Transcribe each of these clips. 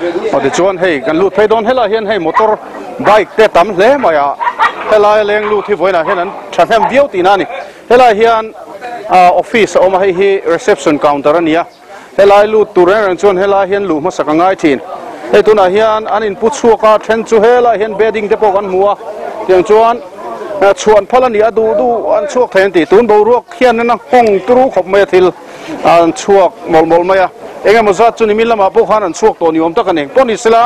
the chuan hey kan lut phei don hela hian hey motor bike te tam hle maya helai leng lu thi voina hian an thathem beauty na ni helai hian office oma hi reception counter ania helai lu turan chuan helai hian lu ma sakangai thin hetuna hian an input chuka then chu helai hian bedding depot kan mua tiang chuan chuan phalani adu du an chuak thein ti tun bo ruak hian na hong turu khop me thil an chuak molmol maya enge mozat chu ni milama po khan an chuak to ni om ta kaneng poni sela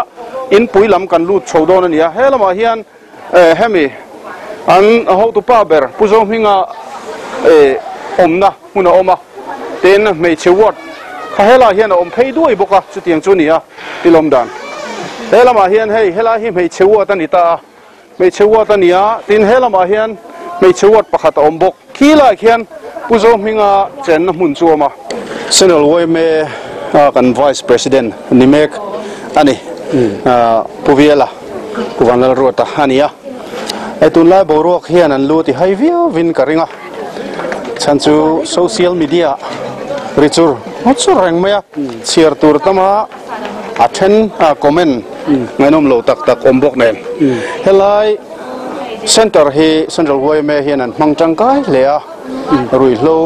in puilam kan lut chodon ania helama hian hemi an ho tu pa ber puzong hinga omna huna oma ten me chewat kha hela hian om phei duai boka chutiang chu nia tilom dan helama hian hei hela hi me chewat anita me chewat ania tin helama hian me chewat pakhat om bok khila khian puzong hinga chen mun chuama senol wei me kan vice president nimek ani puviela kuvanal rota hania etun lai borok hian an luti haivia vin karinga chanchu social media richur hotsu rangmaya share tur tama athen comment ngainom lo tak tak ombok nen helai center he central way me hian an hmangtang kai lea rui hlo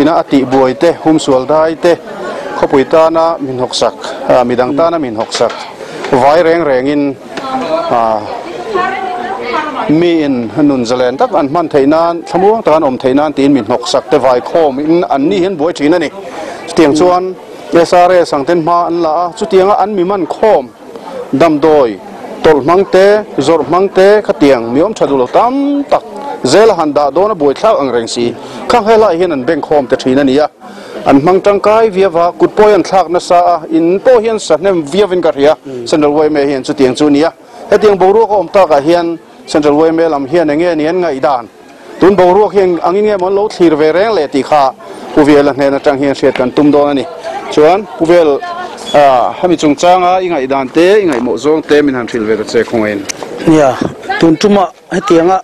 ina ati buai te humsual dai te khopuita na minhoksak midang ta na minhoksak vai reng rengin me in Hanun Zealand tak an man theinan thamuang tan om theinan tin min nok sak te vai khom in an ni hen boi thina ni tiang chuan SR sangten ma an la chu tianga an mi man khom dam doi tol mangte zor mangte khatiang miom thadulo tam tak zel handa dona boi thlau ang rengsi khang hela hian an beng khom te thina ni ya an mangtang kai viawa kutpoi an thlak na sa in po hian sahnem viavin ka ria sandal wai me hian chu tiang chu ni ya hetiang boru ko om ta ka hian central way me lam hian enge nian ngai dan tun bo ruak hian angin nge mon lo thlir ve reng le ti kha puvel hne na tang hian hriat kan tum don ani chuan puvel hami chungchang a ingai dan te ingai mo zong te min han thil ve che khongin ya tun tuma hetianga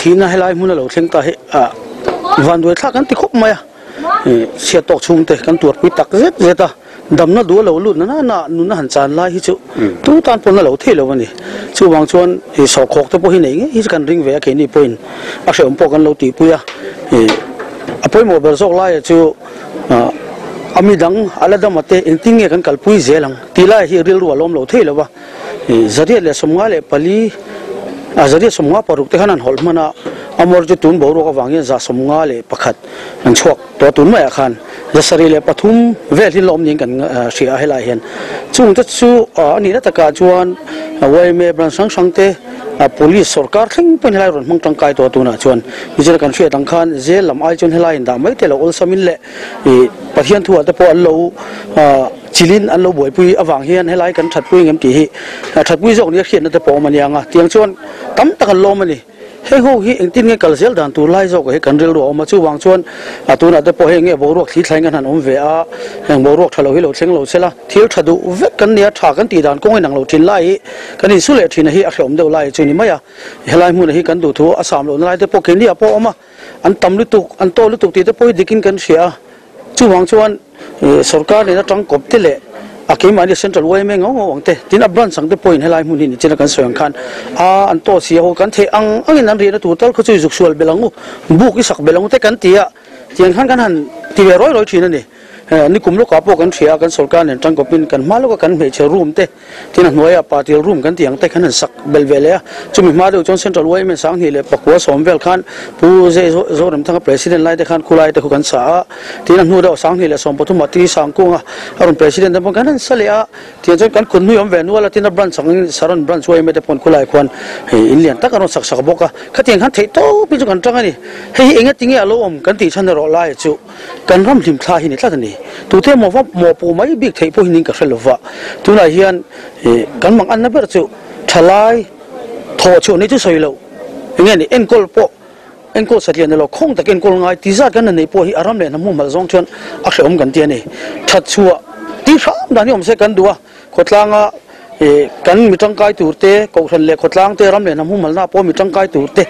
thina helai mun lo thleng ta he van doi thak an ti khop maya sia tok chung te kan tur pui tak zet zeta damna du lo lu na na nu na han chan lai hi chu tu tan pon lo the lo ani chu wang chuan he so khok te po hi nei hi kan ring ve a ke ni point a se om po kan lo ti puya he a poi mo ber sok lai chu ami dang ala da mate enting nge kan kalpui zelang ti lai hi ril ru alom lo the lo wa zari le somnga le pali a zari somnga paruk te hanan hol mana amor chu tun bo ro ka wang za somnga le pakhat an chok to tun mai khan dasari le pathum vel hi lom ning kan sia helai hen chung ta chu ani na taka chuan wai me bran sang sang te police sarkar thing pen helai ron mangtang kai to tuna chuan bijel kan sia tang khan je lam ai chun helai da mai te lo ol samin le pathian thu ata po an lo chilin an lo boi pui awang hian helai kan that pui ngam ti hi that pui jok ni khian na te po manianga tiang chuan tam takan lom ani he ho hi engtin nge kalzel dan tu lai jok he kanrel ro ma chu wang chuan atun ate po he nge borok thli thlai ngan han om ve a heng borok thalo hi lo thleng lo sela thil thadu vek kan nia tha kan ti dan kong enang lo thin lai kan ni sule thina hi a hlom deu lai chu ni maya helai mun hi kan du thu asam lo nai te po ke ni a po oma an tam lu tuk an to lu tuk ti te po dikin kan sia chu wang chuan sarkar ni na tang kop ti le akimani central way me ngo ngte tin a branch sang te point helai mun ni chena kan soyang khan a an to sia ho kan the ang angin an ri na total khu chu juksual belangu buk isak belangu te kan tia tian khan kan han ti ve roi roi thina ni ni kumlo ka po kan thia kan sarkar nen tang kopin kan maloka kan me che room te tin an noya party room kan tiang te khan an sak belvele chumi ma do chon central way me sang hi le pakwa somvel khan pu je zoram thang president lai te khan khulai te khu kan sa tin an nu do sang hi le sompothuma ti sangkunga arun president dam kan salea tiajon kan kunnu yom venuala tina branch sang saron branch way meta pon khulai khon he inlian takano sak sak boka khateng han theito pichu kan tangani he enga tinge alo om kan ti thana ro lai chu kan ram hlim thla hi ni tlatani tu the mo va mo pu mai big thei po hining ka hrelowa tuna hian kan mang an na ber chu thalai tho chu ni chu soilo nge ni enkol po enkol satlian lo khong takin kol ngai ti zat kan nei po hi aram le na mu mal jong chon a hreom kan ti ani that chuwa ti sam dani om se kan duwa khotlanga kan mitang kai turte ko ran le khotlang te ram le na mu malna po mitang kai turte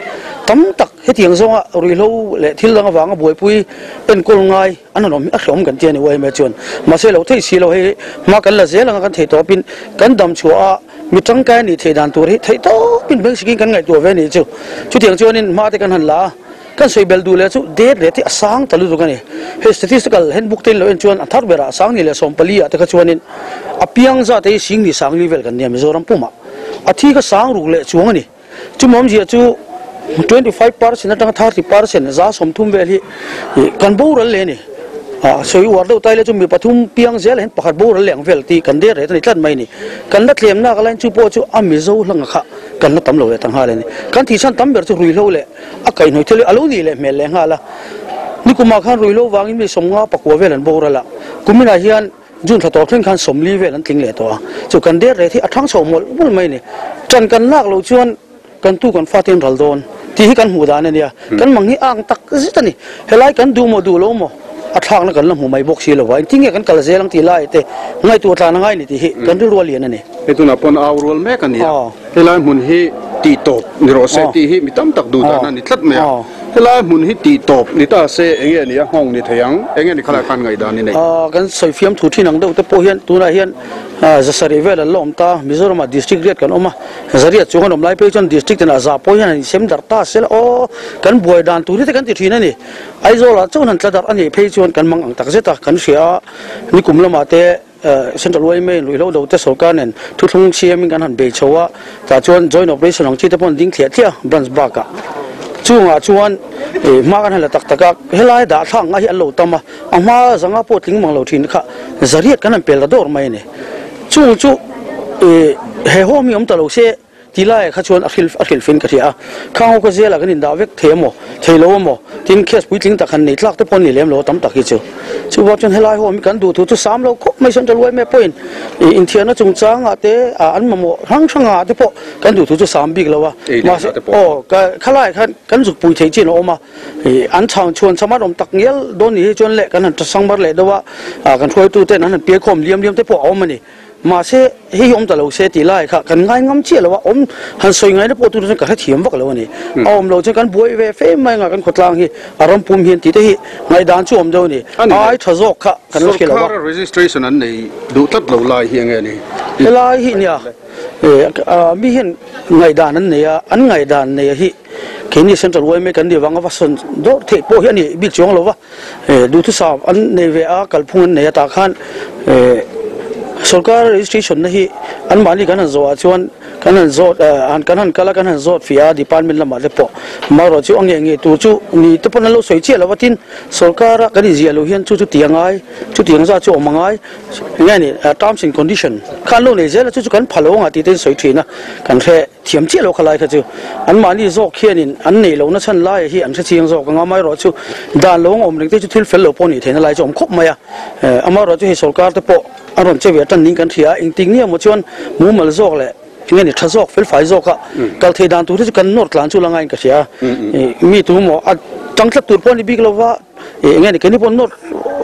tam tak hetiang zonga rilo le thil langa wanga boipui en kol ngai anonom asom kan tiani wai me chon maselo thei silo he ma kan la zelanga kan thei to pin kan dam chua mitang kai ni thei dan tur hi thei to pin beng siki kan ngai to ve ni chu chutiang chon in ma te kan han la kan sei bel du le chu de re ti asang talu du kan he statistical handbook te lo en chon athar bera asang ni le som pali ata ka chuan in apiang za te sing ni sang level kan ni Mizoram puma athi ka sang ru le chuang ani chumom ji chu 25% 30% za somthum veli kan boral leni soi wardo taile chumi pathum piang zel hen pakhat boral leng velti kan de re tlan mai ni kan la thlem na kalain chu po chu amizo hlanga kha kan la tam lo le tang ha le ni kan thi san tam ber chu rui lo le akai noi thele alo ni le mel le nga la ni kuma khan rui lo wangin mi somnga pakwa velan borala kumina hian jun thator thlen khan somli velan tling le to chu kan de re thi athang somol bul mai ni chan kan lak lo chuan kan tu kan fatin raldon ti hi kan hu dan ania kan manghi ang tak zitani helai kan du mo du lo mo athang la kan la mu mai box si lo wa tinge kan kal zelang ti lai te ngai tu tlan ngai ni ti hi kan ru ro lian ani etuna pon aw rol me kan ya helai mun hi ti top ni ro se ti hi mi tam tak du dan ani thlat me helai mun hi ti top ni ta se enge ni hong ni thayang enge ni khala kan ngai dan ni nei kan soi fiam thu thinang do te po hian tu na hian zasari vela lomta Mizoram district red kan oma zaria chungan omlai pe chon district na za po hian sem darta sel o kan boi dan tu ri kan ti thina ni aizola chon han tladar ani pe chon kan mang ang tak zeta kan sia ni kumlama te central way me luilo do te sorkan en thuthung chiam kan han be chowa ta chon joint operation ang chi te pon ding thia thia branch ba ka chunga chuan ma kan hala tak taka helai da thang a hi allo tama ama zanga po thing mang lo thin kha zariat kan an pel dor mai ne chu chu he ho mi om talo se tilai kha chuan akhil fin ka thia khango ka zela kan in da vek themo thelo mo tin khes pui tling takhan nei tlak te pon ni lem lo tam tak hi chu wa chuan helai ho mi kan du thu chu sam lo khop mai central way me point in thiana chungchang ate an mamo rang sanga te po kan du thu chu sam bik lawa ma o ka khalai khan kan juk pui thei chin oma an chang chuan samarom tak ngel don ni chuan le kan han sangmar le dawa kan thoi tu ten han pe khom liam te po om ani mà xe hi ông ta lâu xe thì lại cả cần ngay ngắm chia là ông hắn soi ngay nó bỏ tụi nó cả hết hiểm vắc là vậy ông lâu cho cần buổi về phê mai ngay cần khót lang hi à ram pum hiền tí thế ngay đàn chú ông đâu nè ai thợ giọt cả cần lúc kia là vợ registration anh này đủ tất lâu lại hiền nghe nè lại hiền nhá mi hiền ngày đàn anh ngày đàn này hi khi ni central way mấy cái điều vắng vắt sơn đó thì bỏ hiền nè bị chóng lâu vợ đủ thứ sao anh này về à cần phun này ta khan सरकार registration नहीं अन मालिक अन जोआ चोन कन जोट अन कन कला कन जोट फिया department ल माले पो मारो छु अंगे अंगे तु छु नि तपन लो सोइ छे लवतिन सरकार कनि जियालो हियन छु छु तियांगाय छु तियांग जा छु मंगाय यानी टर्म्स एंड कंडीशन खालो ने जेला छु छु कन फलोंगा तिते सोइ थिना कन थे थियम छे लो खलाय खजु अन मानि जो खेनिन अन ने लो न सन लाय हि अन छियंग जो गंगा माय रो छु दा लोंग ओम रिते छु थिल फेलो पोनि थेना लाय जोम खप मया अमर रो छु हे सरकार त पो aron chewe tan ning kan thia ing ting nia mo chon mu mal jok le nge ni thazok fel fai jok kha kal the dan tu ri kan nor tlan chu langai ka thia mi tu mo a tangtlap tur pon big lowa nge ni kan ni pon nor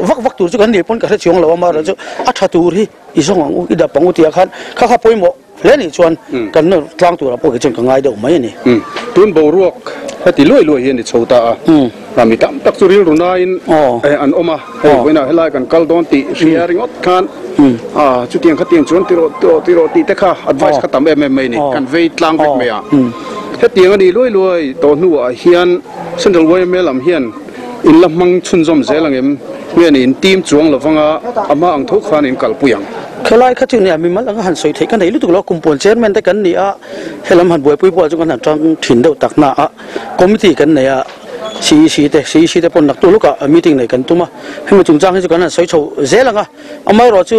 vak vak tur chu kan ni pon ka the chiong lowa ma ra chu a tha tur hi i jong ang u ida pangu tia khan kha kha poi mo le ni chuan kan nor tlang tur a po ke chung ka ngai do mai ni tun bo ruak hati loi loi hian ni chota rami tam tak chu ril runa in an oma boina helai kan kal don ti sharing ot khan chu tiang khating chon tiro ti takha advice khatam em ni kan vei tlang vek me a hetiang ani loi to nu a hian central way melam hian in lamang chunjom zelang em hian in team chuang lawanga ama ang thok khan in kalpuyang khalai khachu ni ami malanga han soi thei kan nei lutuk lo kumpon chairman te kan ni a helam han boipui pol chu kan han tang thin do takna a committee kan nei a si te pon nak tu luka meeting nei kan tuma hemi chungchang hi chu kan han soi chho zelanga amai ro chu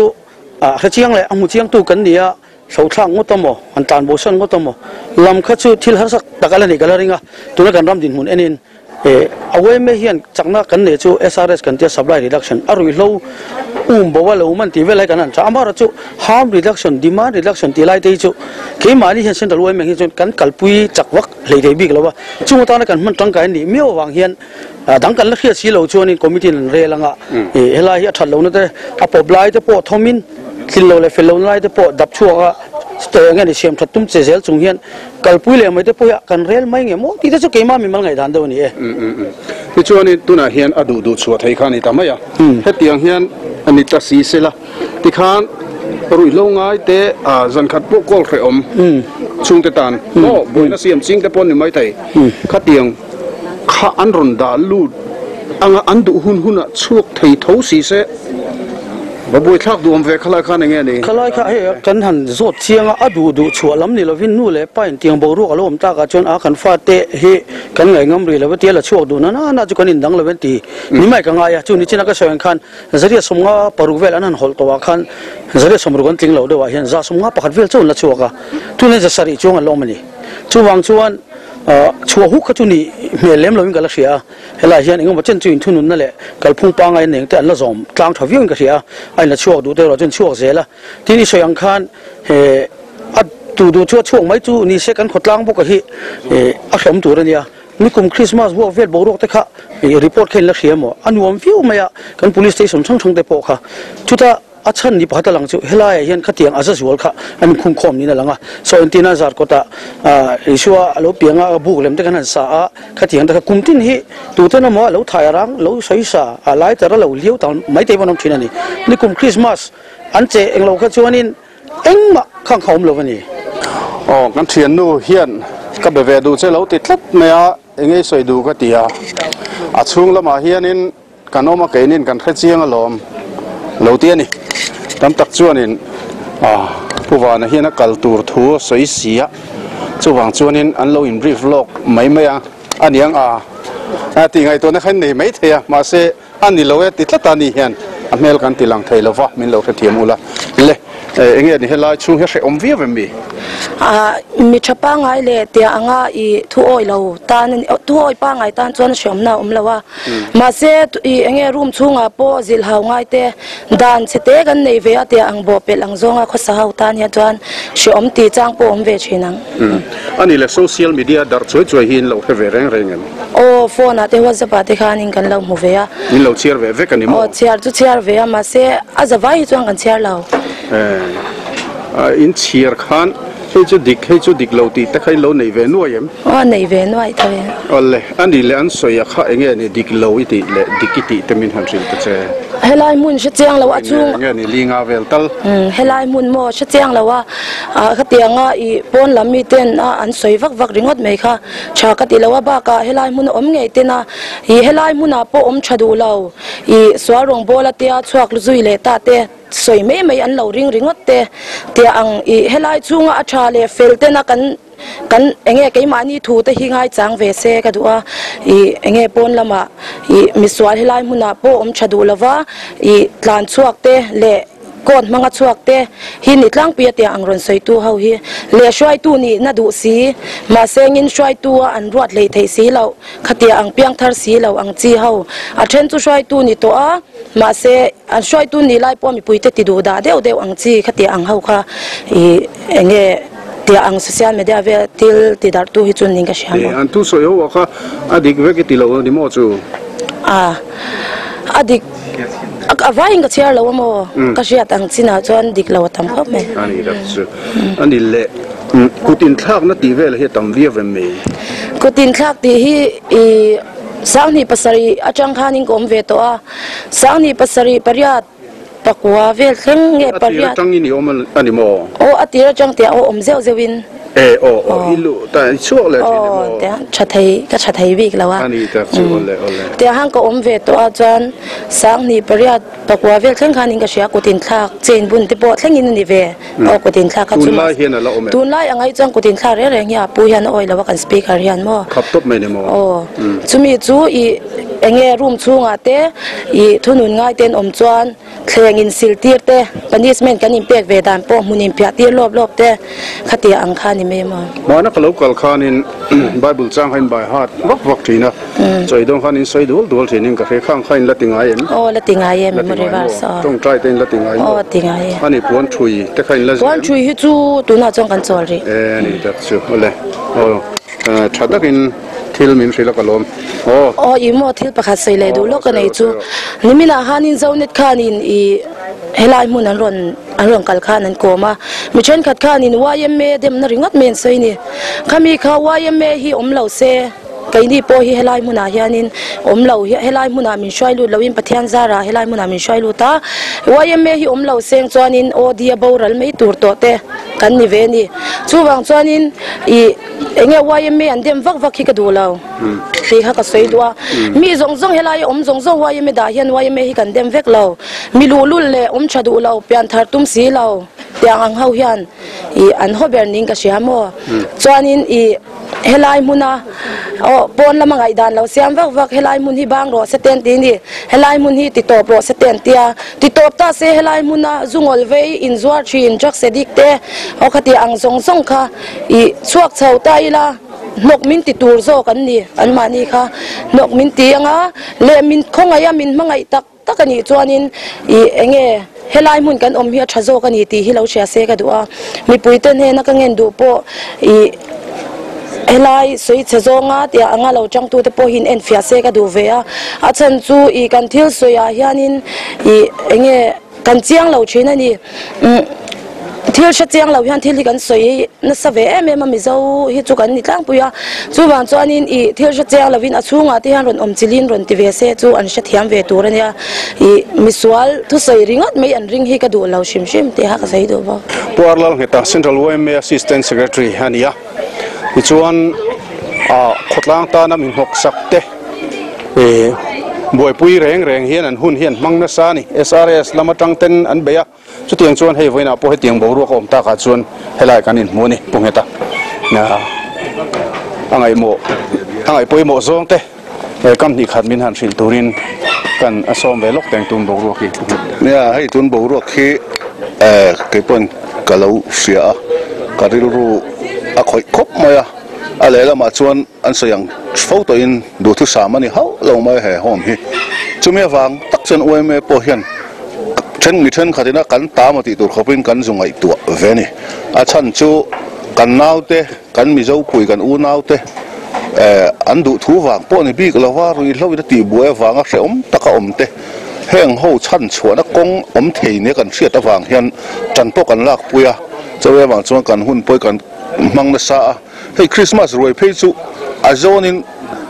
kha chiang le amu chiang tu kan ni a thlang ngotamo an tan bo san ngotamo lam khachu thil har sak takala ni galaringa tuna kan ram din hun enin away me hian chakna kan ne chu SRS kan tia supply reduction arui lo bawal woman ti velai kan an amara chu harm reduction demand reduction ti lai te chu ke mani hian central way me hi chon kan kalpui chakwak lei dei bik lawa chu ta na kan man tang kai ni meo wang hian dang kan la khia si lo chu ni committee nan re langa helai hi athal lo na te apoblai te po thomin thil lo le felon lai te po dap chuwa store nge ni sem thatum che zel chung hian kalpui le mai te poya kan rel mai nge mo ti ta chu keima mi mal ngai dan do ni e ti chu ani tuna hian adu du chu thai khan ni tamaya hetiang hian ani ta si sela ti khan rui lo ngai te zan khat po kol re om chung te tan mo boina siam ching te pon ni mai thai khatiang kha an ron da lu anga andu hun huna chuk thei tho si se babu thak duam ve khala khan nge ni khala kha he kan han zot chianga adu du chualam ni lovin nu le pain tiang boru alom ta ka chon a kan fa te he kan ngai ngam ri lo te la chuak du na na chu kan in dang lo ven ti ni mai ka nga ya chu ni china ka soeng khan zaria somnga paruvel anan hol to wa khan zaria somru kan ting lo de wa hian za somnga pakhat vel chon la chuaka tu ne za sari chunga lom ni chu wang chuan chua hu ka chu ni melem lo in ka la sia hela hian engom chen chuin thunun na le kalphung pa ngai neng te an la zom tlang thawiang ka sia aina chuak du te ro chen chuak zela tini soyang khan he atu du chu chuak mai chu ni se kan khotlang bu ka hi a hlom tur ania nikum christmas wo vel borok te kha report khen la sia mo anuam fiu maya kan police station chang chang te po kha chuta achan ni phata lang chu helai hian khatiang aza zual kha an khum khom ni na langa so antina zar kota isua alo pianga buk lem te kan sa a khatiang ta kumtin hi tutana mo lo thai rang lo sai sa alai tara lo liu tan mai te bonom thina ni nikum christmas an che englo kha chuanin engma khang khom lo bani o kan thian nu hian ka be ve du che lo ti thlap mea engei soi du ka tia a chung lama hianin kanoma keinin kan khachiang alom lo ti ani tam tak chuanin Pu Vana hian a kal tur thu soi sia chuwang chuanin an lo in brief vlog mai mai a aniang a ti ngai to na khan nei mai thea ma se ani lo e ti thlata ni hian a mel kan tilang thei lo wa min lo kha thiamula le enge ni helai chu he se om vi ve mi mi chapa ngai le te anga I thu oi lo tan thu oi pa ngai tan chon shom na om lawa ma se I enge room chunga po zil hau ngai te dan se te kan nei ve ate ang bo pe lang zonga kho sa hau tan ya chuan shom ti chang po om ve chinang ani le social media dar choi choi hin lo he ve reng reng o phone ate whatsapp ate khan in kan lo mu ve ya in lo chiar ve ve kan ni mo o chiar chu chiar ve ma se azawai chuang kan chiar lo in chiar khan He just dig low tea. That kind low neighbor no I am. Oh neighbor no I tell you. Oh le, andi le an soya ka engay ni dig low iti le digiti temin hamsin tache. Helai mun shetiang lawa chung. Engay ni linga veltal. Helai mun mo shetiang lawa. Katianga I pon lami ten an soy vak ringot meka. Cha katilawa ba ka helai mun omngay tena. I helai mun apo om chadu law. I swarong bola tia chuak luzui le ta te. Soi me mai an lo ringot te ang I helai chunga acha le felte na kan enge ke mani thu te hingai chang ve se ka dua I enge pon lama I miswal helai muna po om chadu lawa I tlan chuak te le kon manga chuak te hi ni tlang pia te ang ron soi tu ho hi le shwai tu ni na du si ma sengin shwai tu an ruat le thei si lo khatia ang piang thar si lo ang chi ho a then chu shwai tu ni to a ma se an shwai tu ni lai po mi puite ti du da deu ang chi khatia ang ho kha I enge tia ang social media ve til ti dar tu hi chun ning ka shama an tu so yo kha adik ve ke ti lo ni mo chu adik Avaying a chair lawamo, Kashiat and Sina, John Dick Lawatam. And he let good in Clark not the well hit on Viva me. Good in Clark, he sound hippasari, a chunk hunting on Vetoa, sound hippasari, Pariat, Pakua, Vilking, Pariat anymore. Oh, a dear junk there, oh, Zelzewin. Eh, oh, ilu, surely. Oh, Chatai Big Lawa. The Hanko Omve to Adjan, Sang Ni Periat, Pakuavel, Kankaninga Shakutin Clark, Jane Buntipot, Hanging in the Vare, or Kutin Clark. Don't lie and I don't Kutin Clark, and ya, Puyan oil, and speak Arian more. Oh, to me too, a room too at there, ye tunun nighten Omjuan, clearing in Siltirte, Panisman can impact Vedan, Pomunim Piatir Lob there, Katia and Khan. Mà nó có lúc còn khan in Bible trang hay bài hát vóc vóc thì nó rồi đông khan in xoay đuôi thì nên cả cái khang khan là tiếng ai em là tiếng ai em mới vào sao trong trai tên là tiếng ai tiếng ai anh ấy quan chui tất cả là quan chui hết chú tụi nó trong căn tròi đấy này thật sự là chắc là cái Thil min sila kalom. Oh, imo thil pakasay le dulo kanay chu. Nimila hanin zaunet kanin I helai mo naron along Kalkan and Koma. Michan Katkan in Wayam made them nothing not mean so in Kamika Wayam may he umlo say. Kaini po hi helai muna hianin omlo hi helai muna min shailu lawin pathian zara helai muna min shailu ta wayme hi omlo seng chuanin odia boral mei tur to te kan ni ve ni chuwang chuanin I enge wayme andem vak vak hi ka dulo ti ha ka soidwa mi zong zong helai om zong zong wayme da hian wayme hi kan dem vek lo mi lulul le om chadu lo pian thar tum si lo tiang hau hian I an hober ning ka siamo chuanin I helai muna pon lamangai dan lo siam vak vak helai mun hi bang ro seten ti ni helai mun hi ti top ro seten tia ti top ta se helai muna zungol vei in zuar chin jak sedik te okhati ang zong zong kha I chuak chau tai la nok min ti tur zo kan ni an mani kha nok min ti anga le min khongaya min mangai tak takani chuanin I enge helai mun kan om hi tha zo kan I ti hi lo chia se ka du a mi puiten he na ka ngen du po I helai soi chezonga te anga lo chang tu te pohin en fia se ka du vea achan chu I kan thil soya hianin I enge kan chiang lo china ni thil sha chiang lo hian thil kan soi na save em mi zo hi chu kan ni tlang puya chu wan chuan in I thil sha chiang lovin achunga te han ron om chilin ron ti ve se chu an sha thiam ve tur ania I misual thu soi ringot mei an ring hi ka du lo shim shim te ha ka sei do ba puarlal ngeta central wm assistant secretary hania It's one Kotlang Tanam in Hok Sakte, Boypui Rang Rang Hien and Hun Hien, Magnasani, SRS, Lamatang Ten and Bea, Sutian Suan Havena Poheting Boruhom Takatsun, Helakan in Moni, Pungeta. Angaimo, Angaimo Zonte, a company had been Hanshil Turin, can a song they locked and Tumbo Rocky. Yeah, I Tumbo Rocky, Capon Kalau Shia, Kariru. A quite cop maya, a lella matuan, and so young photo in do to Samani. How long my hair home here? To me, a van, Tuxon, Wayme, Pohian, Chen return Katina can Tamati to Hopin Kanzumai to Veni. A Chancho can now te, can Mizo Puigan Unaute, and do two van, pony big lava, we love the tea, Bueva, Shom, Takaomte. Hang ho Chanchuan, a Kong, Omte, Nick and Theatre Van, Hian, Chantok and Lak Puya, Zoevan, Swankan, Hun Poigan. Among the Sa'a, hey Christmas, Roy Paysu, a zone in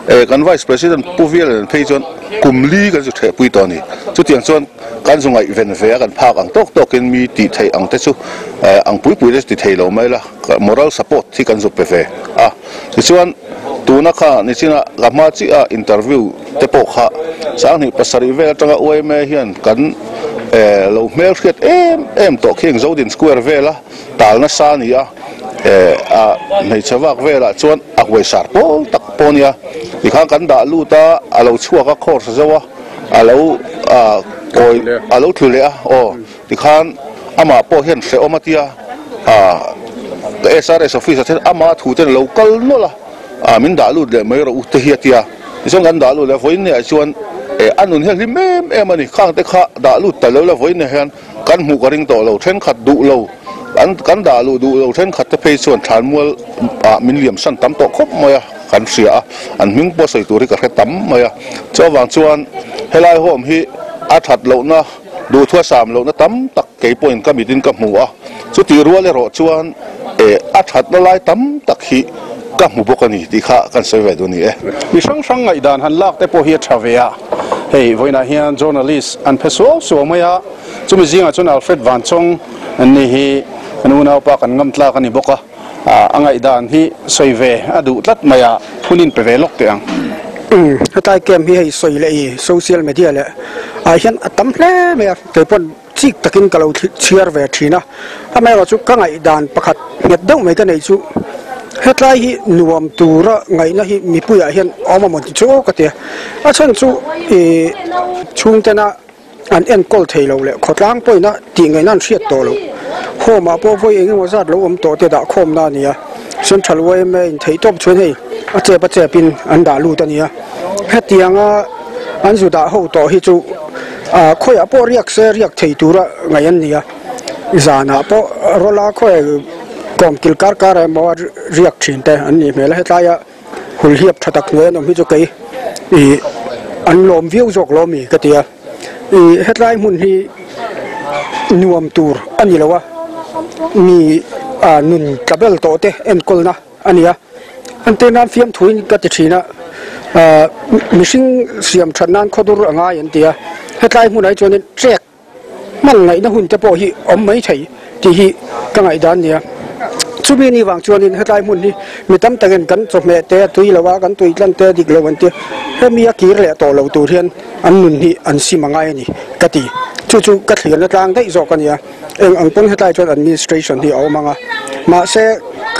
and Vice President Puviel and Payson, Kumli, as you take Puitoni, Tutianson, Kanzuma, Venver and Park and Tok and me, Tite and Tetsu, and Puipuis detail of Mela, moral support, Tikanzo Pefe. Ah, this one, Tunaka, Nisina, Lamatia interview, Tepoha, Sani Pasarive, Tanga, Oemehian, Kan. Low Melket M talking Zodin Square Vela, Talnasania, Nature Vela, Chuan, Away Sarpo, Takponia, the Hankanda Luta, Allo Chuaka Corsazoa, Allo Tulia, or the Khan Ama Pohian Seomatia, the SRS officer Amat, who then local Nola, Amindalu, the mayor of Tehiatia, Zongandalu, the Voynia, Chuan. Anun here, mem, Emily can't take that loot, the low of in the hand, can move a ring to low, ten cut do low, and Gandalu do low, ten cut the pace on Tranwell, Milliam Santam to Copmoya, Hansia, and Ming Bossy to Ricatam Maya, Jovan Suan, Hella Home, he at Lona, do to a Sam Lona Tam, Takapo in Kamitin Kamua, so to Ruale Rochuan, at Hatlai Tam, Taki. Mubokani, the car can serve it on the air. We Chungchang Idan and Lark Depo here Travea. Hey, Voinahian journalists and Peso, so Maya, to Museum Alfred Van Chong and Nihi and Una Park and Gamtla and Iboka. Angaidan, he Soive, Adu, that Maya, Punin Peve Lockdown. But I came here, so social media. I can attempt the point. Taking Kalo Chirve China. America can I dan Pakat, yet don't make an issue. Hetlai nuam tura ngai na hi mipuya hian omamon chu ka te achon chu e chungtena an en kol theilo le khotlang poina ti ngai nan hriat to lo khoma po voi engmo zat lo om to te da khom na nia central way me in theitop chuen hei ache pa che pin an da lu ta nia hetianga an zu da ho to hi chu a khoya po riak se riak theitura ngai an nia zana po rola khoe Kilkar car more reaction and Melhataya, who heap Tatakwen of Mizuke, the unlom views of Lomi, Katia, the headline when he nuam tur anilawa ni nun kabel to te en kolna ania antena fiam thuin ka ti thina mishing siam thanan khodur anga yantia hetlai munai chone trek man ngai na hun te po hi om mai thai ti hi kangai dan nia chubi ni wang chone hetlai mun ni mitam tagen kan chome te tuilawa kan tuitlan te diklawante hemia kirle to lo tu hian annun hi ansimangai ni kati chu kathian atang dei zokania eng angpon hetlai chon administration hi omanga ma se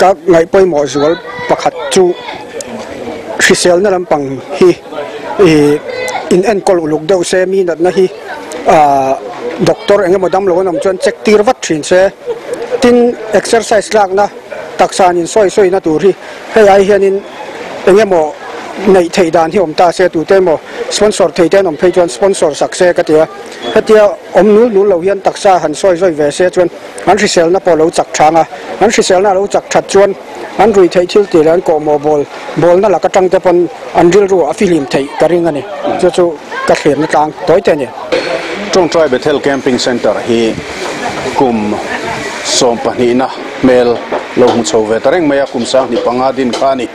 ka ngai poi mo zual pakhat chu Shisel na lampang hi in enkol uluk daw se mi nat na hi doktor enge modam lo nam chuan check tir wat thin se tin exercise lak na taksan in soi na tur hi hei ai hian in enge mo nei thei dan hi om ta se tu te mo sponsor thei te nom phei chuan sponsor sak se ka tia hetia om nu lo hian taksa han soi ve se chuan an Shisel na po lo chak thanga an Shisel na lo chak that chuan an rui thei thil te lan ko mo bol na la ka tang te pon an ril ru a filim thei ka ring ani chu ka thlen na tang toi te ni Trung Tribe Health Camping Center hi kum som pani na mel lo hung chho ve tareng maya kum sa ni panga din khani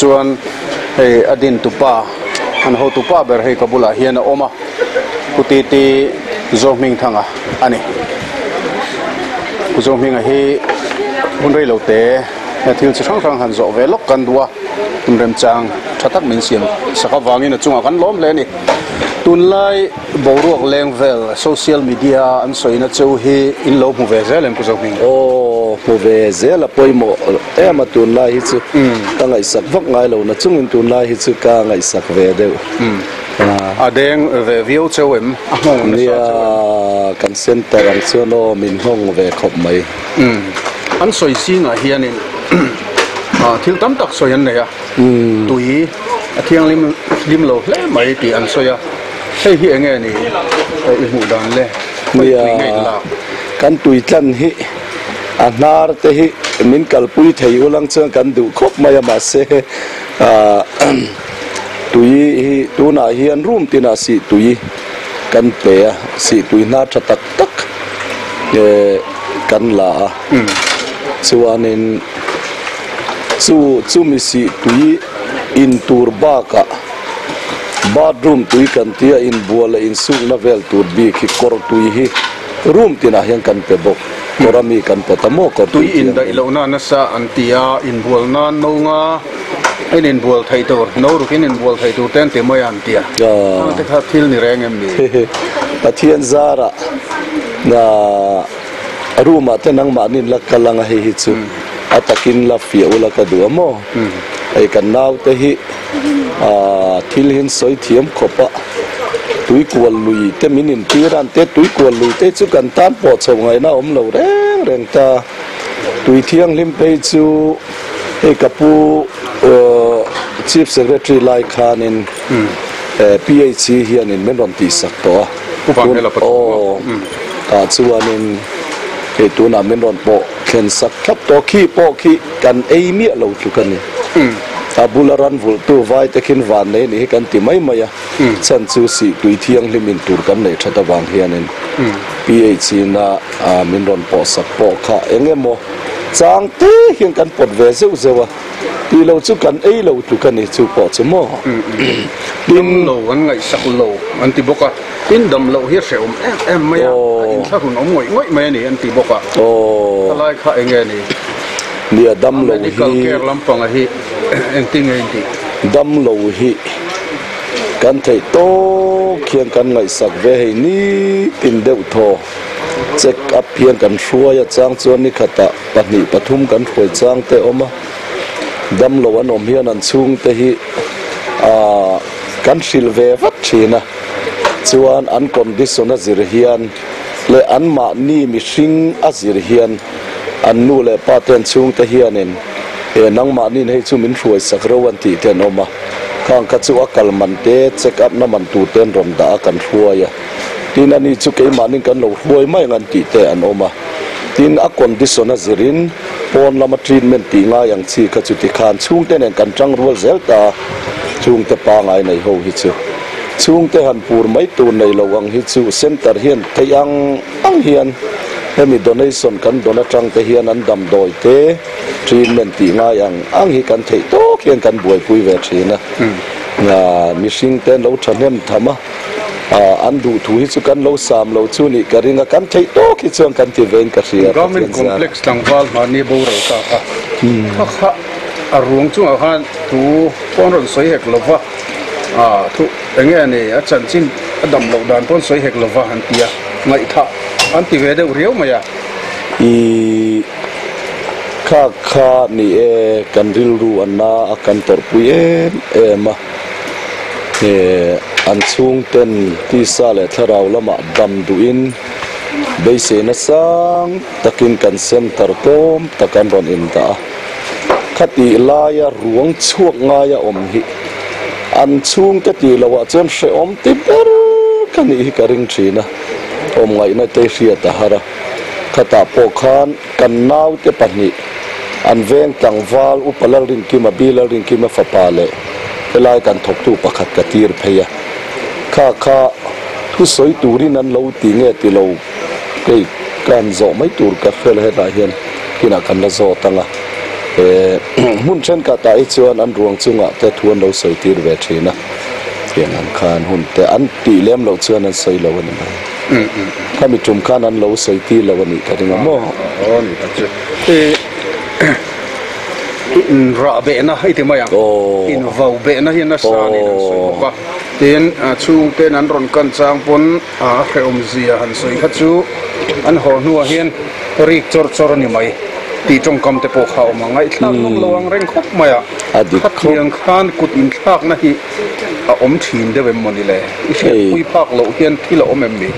chuan he adin tupa an ho tupa ber he kabula hian oma kutiti zoming thanga ani zoming a hi hunrei lo te thil chhang han zo ve lok kan dua tumrem chang thatak min siam saka wangin chunga kan lom le ni tunlai boruak lengvel social media an soina cheu hi in lo mu ve zelem ku zoming o mu ve zel a poimo ema tunlai hi chu tangai sak vak ngai lo na chungin tunlai hi chu ka ngai sak ve deu adeng ve view chewem ahong nia kan center ang chono min hong ve khop mai an soi singa hianin thil tam tak soi an neya tui athiang lim lo hle mai ti an soya hei hi enge ni i mu dan le nia kan tui tlan hi anar te hi min kalpui thei ulang chang kan du khop mai ma se tui hi tuna hi an room tina si tui kan te si tui na tha tak tak kan la chuanin chumi si tui in tur baka bathroom tui kan tia in buala in suk na vel tur bi ki kor tui hi room tina hian kan pe bok korami kan patamo ko tui in da ilona na sa antia in bualna nonga in bual thaitor no rukin in bual thaitor ten te moyan tia ta kha thil ni reng em ni pathian zara na aruma tenang manin lakalang hi chu atakin la fia ula ka duamo ai kan naw te hi thil hin soi thiam khopa tui kwal lui te minin tiran te tui kwal lui te chu kan tan po chongai na om lo reng reng ta tui thiang lim pei chu e kapu chief secretary lai khan in phc hian in menron ti sak to chuan in he tuna menron po ken sak khap to khi po khi kan ei mi lo chu kan ni abularan vul tu vai takin van nei ni kan ti mai maya chan chu si tui thiang limin tur kan nei thata wang hianin phc na menron po sak po kha engemo chang te hian kan pot ve zeu zewa ti lo chu kan ei lo chu kan ni chu po chemo din lo wan ngai sak lo an ti boka in dam lo hi seum em maya in tha hun om ngoi ngoi maya ni an ti boka o lai kha enge ni nia dam lo hi kal ker lampang a hi en ting en ti dam lo hi kan thei to khian kan ngai sak ve he ni tin deu tho check up hian kan hruaya chang chuan ni khata pahnih pathum kan hroi chang te oma dam lo an om hian an chung te hi kan hril ve vat thina chuan an condition a zir hian le an ma ni mi hring a zir hian an nu le paten chung te hianin he nang ma ni hei chu min hroi sak ro an ti ten oma khang ka chu akal man te check up na man tu ten rom da kan hruaya tin ani chu ke manin kan lo huai mai ngan ti te an oma tin a condition a zirin pon lama treatment ti nga yang chi ka chu ti khan chung ten kan tang rual zelta chung te pa ngai nei ho hi chu chung te han pur mai tu nei lawang hi chu center hian theiang ang hian hemi donation kan dona tang te hian an dam doi te treatment ti ngai ang hi kan thei to khian kan buai pui ve thina na missing ten lo thanem thama andu thu hi chu kan lo sam lo chu ni karinga kan thei to khi chuang kan ti vein ka ria government complex tangwal mani bo ro ta kha arung chu han tu ponron soi hek lova thu engane a chanchin adam lockdown pon soi hek lova han tia ngai tha an ti ve de riau maya i kha kha ni e kan ril ru anna akan tor pui em an chung ten ti sa le tharau lama dam duin beise na sang takin kan center tom takan ron in ta khati laya ruang chuak ngaya om hi an chung te ti lawa chem she om ti ber kan hi karing thina om ngai na te ria ta hara khata pokhan kan nau te pani an veng tangwal upalal rin ki mabila rin ki ma fapale lai kan thok tu pakhat katir pheya kha kha thu soi turin an lo ti nge ti lo ei kan zo mai tur ka fel he ta hian kina kan la zo tanga mun chen ka ta ichuan an ruang chunga te thuan lo soi tir ve thina ken an khan hun te an ti lem lo chuan an soi lo ani kami tum khan an lo soi ti lo ani ka ringa mo ani ta che in ra be na hite maya in vau be na hian na sa ni so ten chu ten an ron kan chang pon a kheom zia han soi kha chu an hor nu a hian ri chor chor ni mai ti tong kam te po khaw ma ngai thlang long lawang reng khop maya khat thiang khan kut in thak na hi a om thin de bem moni le i se pui phak lo hian thila om em mi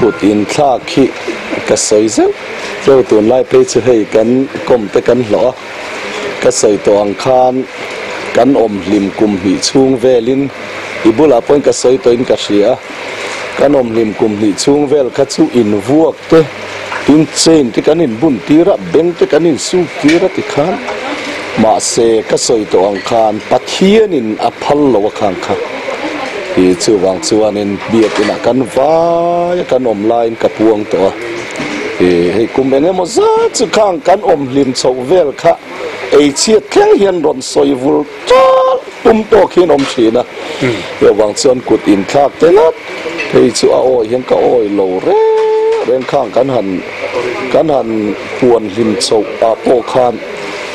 kut in thak khi ka soi zeu so to lai pe chu hei kan kom te kan lo ka sai to ang khan kan om lim kum hi chung velin ibula point ka sai to in ka sia kan om lim kum hi chung vel kha chu in vuak te tin chen ti kan in bun tira beng te kan in su tira ti khan ma se ka sai to ang khan pathian in a phal lo khan kha ti chu wang chuan in bia tin a kan vai kan om line ka puang to he kum ene mo za chu khang kan om lim chau vel kha ei chiat kheng hian ron soi vul chal tum to khin om thina he wang chon kut in thak te lat he chu a oi hian ka oi lo re ren khang kan han puan lim chau a po khan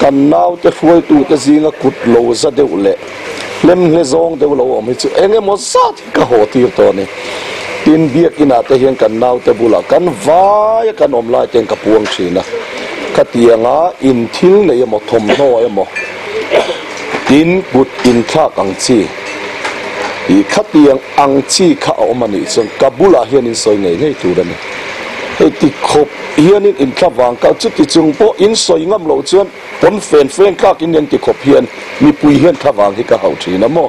kan nau te fuai tu te zinga kut lo za deule lem le zong deulo om hi chu enge mo sat ka hotir to ni tin biak ina te hian kan nau te bula kan vai kan om lai teng ka puang thina katianga in thil nei mo thom no emo tin put in thak ang chi i khatiang ang chi kha omani chon kabula hian in soi nei nei tu dani hei ti khop hian in thawang ka chu ti chung po in soi ngam lo chuan pon fen khak in ti khop hian mi pui hian thawang hi ka hau thina mo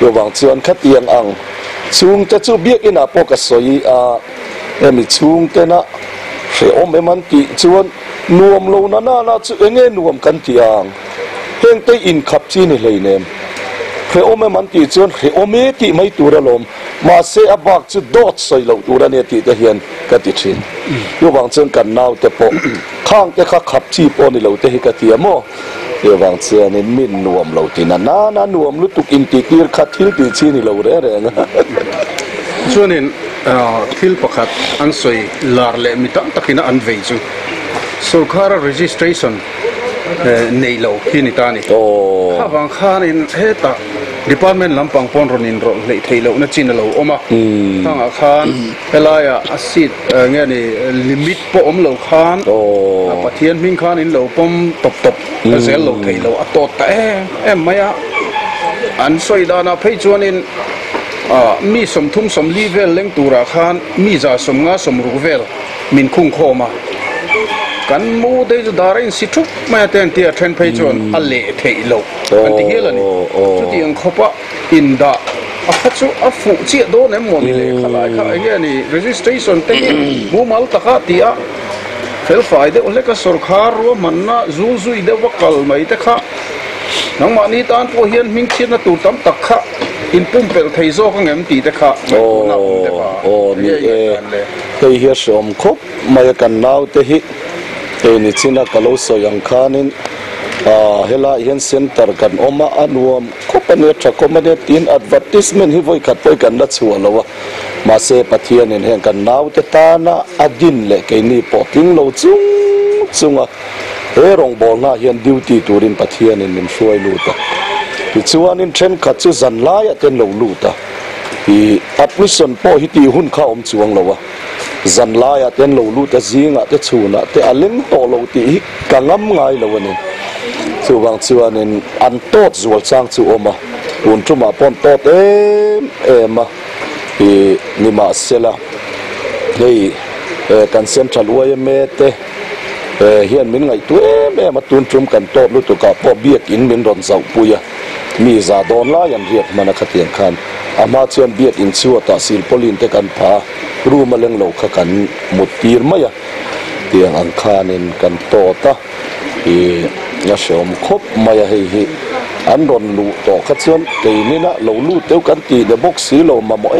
lo wang chuan khatiang ang chung ta chu biak ina po ka soi a emi chung te na she om eman ti chuan nuam lo na chu enge nuam kan tiang heng te in khap chi ni lei nem he om man ti chuan he ome ti mai tura lom ma se abak chu dot soi lo tura ne ti te hian ka ti thin yo wang chuan kan nau te po khang te kha khap chi po ni lo te hi ka ti amo yo wang chuan in min nuam lo ti na nuam lu tuk in ti tir kha thil ti chi ni lo re reng chuan in thil pakhat an soi lar le mi tam takina an vei chu Sulkhara registration neilo kinitani awang khan in heta department lampang pon ronin ro le theilo na chinalo oma hanga khan pelaya asit nge ni limit po omlo khan pathian ming khan in lo pom top zel lo theilo atot ta em maya an soidana pheichuan in mi somthum som level leng tura khan mi ja somnga somruvel min khung khoma kan mu de darin situk ma ten ti athen pei chon alle thei lo kan ti hela ni chuti ang khopa in da apachu afu chi do nem mon le khala kha age ni registration te mu mal taka tia fel faide ole ka sarkar ro manna zu zui de wakal mai ta kha Nang mani tan po hian ming chin na tu tam takha in pum pel thei zo ka ngem ti takha o mi te hi som khop mai kan nau te hi te ni china kalo so yang khanin hela hian center kan oma anuam kopane thakomane tin advertisement hi voi khat poi kan la chualawa ma se pathian in hen kan nau te tana adin le ke ni poting lo chung chunga he rong bol na hian duty turin pathian in nim shuai luta ti chuan in thren khat chu zan lai aten lo luta ti admission po hi ti hun kha om chuang lowa zan lai aten lo luta zinga te chuna te aleng to lo ti kangam ngai lowani chuwang chuan in an tot zual chang chu oma tun tuma pon tot ema ti nima sela dei kan central uemete hiền mình ngày tuổi mẹ mà tuôn trùm cần tốt luôn tụi cả bỏ biết in mình đòn dầu puya mi giả đòn lá yam hiệp mà nó khát tiền khan ama chuyện biết in xua ta xịt polin te cần phá ru mà lên lầu khát cần một tiền mấy à tiền ăn khan nên cần to ta thì nhà sớm khốp mày hay hi ăn đòn lụ to khát chuyện thì nên á lầu lụt tiêu cần tiền để bốc xí lầu mà mỗi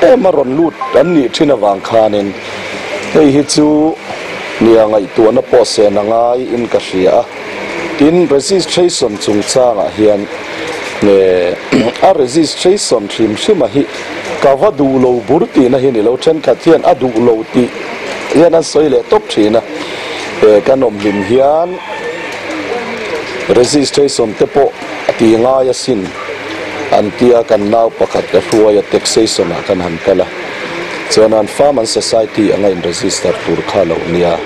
em mà đòn lụt ăn nhị trên là vàng khan nên hay hi chú nia ngai tu na po se na ngai in ka ria tin registration chungchang a hian le a registration trim sima hi kawa du lo burti na hi ni lo then kha thian a du lo ti hian a soi le top thina kanom lim hian registration te po ti ngai a sin antia kan nau pakhat ka hruai a taxation a kan han kala chuan farm and society anga in register tur kha lo nia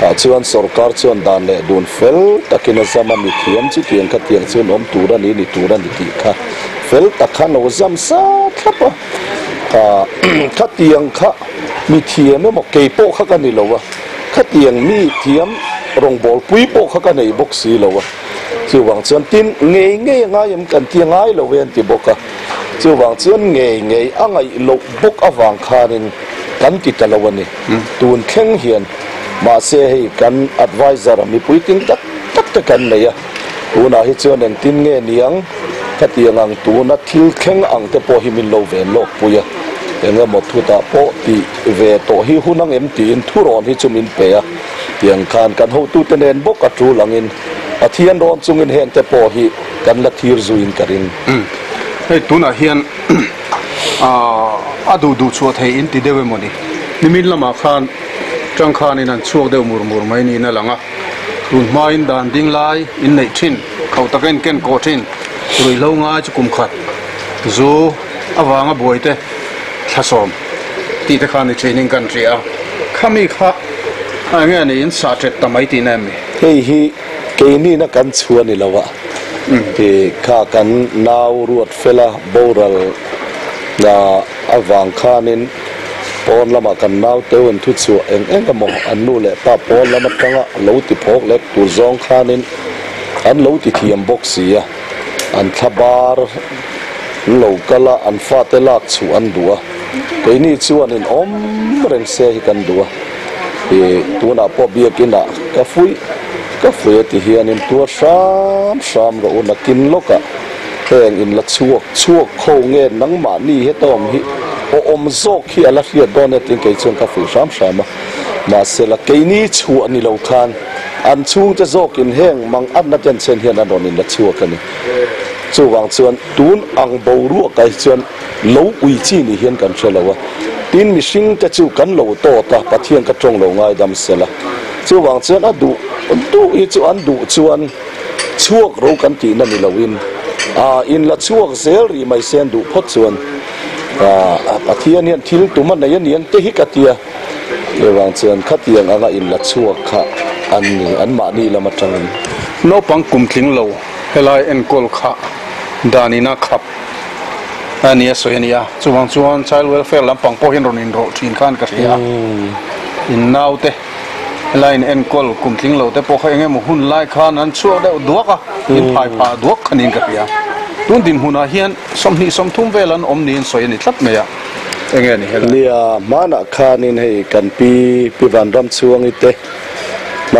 ta chuan sarkar chuan dan le dun fel takina zama mi thiam chi tiang kha tiang chuan om turani ni turani ti kha fel takhan lo zam sa thapa kha tiang kha mi thiam mo ke po kha kan ni lowa kha tiang mi thiam rong bol pui po kha kan nei box si lowa chu wang chuan tin nge nge nga yam kan ti ngai lo wen ti boka chu wang chuan nge nge a ngai lo bok awang khanin kan ti talawani tun kheng hian ma se hei kan advisor mi puiting tak tak tak kan leya una hi chuan en tin nge niang khatiangang tuna thil kheng ang te po hi min lo ve lok puya enga mo thuta po ti ve to hi hunang em tin thuron hi chumin pe a tiang khan kan ho tu tenen bok a thu langin a thian ron chungin hen te po hi kan la thir zuin karin hei tuna hian adu du chu thei in ti dewe moni nimin lama khan tang khan in an chuak deu murmur mai ni na langa run ma in dan ding lai in nei thin khau taken ken ko thin rui lo nga chu kum khat zu awanga boite thasom ti te khan ni training country a khami kha anga ni in sa tret tamai ti na mi hei hi ke ni na kan chuan ni lawa thì khá cắn nao ruột phê la bầu rờ là vàng khan nên pon là mà cắn nao tiêu hình thuốc sữa em cả một ăn nuôi lệ ta pon là mất căng á lâu thì phốt lệ tuổi giông khan nên ăn lâu thì thiềm bốc xì à ăn thabar lâu cả là ăn pha tê lạc sữa ăn đùa cái này sữa nên ôm rèn xe thì ăn đùa thì tôi nào bỏ bia kia đã cà phê thì hiện nên tôi sam rồi là kinh lốc à hèn in là chuộc khâu nghe nắng mà đi hết tôm hi ôm gió khi là khi đó nên tiếng cái chuyện cà phê sam mà sẽ là cái ní chuột ní lâu khan ăn chuông cho gió kinh hèn mang ăn nát chân sen hiện là đó nên là chuột cái này chuột vàng chuột tuôn ăn bầu ruột cái chuột lâu uy chi ní hiện cần chơi lâu à tin mình sinh cho chuột cắn lâu to ta phát hiện cái trong lâu ngay đam sẽ là chuột vàng chuột ăn đủ ít chuột chuộc râu cắn tỉ năn đi lawin in là chuộc zel ri mai sen du phot chuan pathian hian thil tuma nei an hian te hi katia lewang chuan khatiang anga in la chuak kha an ni an ma ni lama tang no pang kum thling lo helai en kol kha danina khap ania so ania chuwang chuan child welfare lampang po hin ronin ro thin khan ka sia in now te line and call cùng tiếng lầu tới po khai nghe một hun like khan ăn chua đeo đuốc à in phải phá đuốc khăn in cái gì à tuần tin hun à hiền xong thì xong thung về lần om nín soi nín lấp này à nghe này lia mà nãy khan in hay cần pi pi van ram chuông ít thế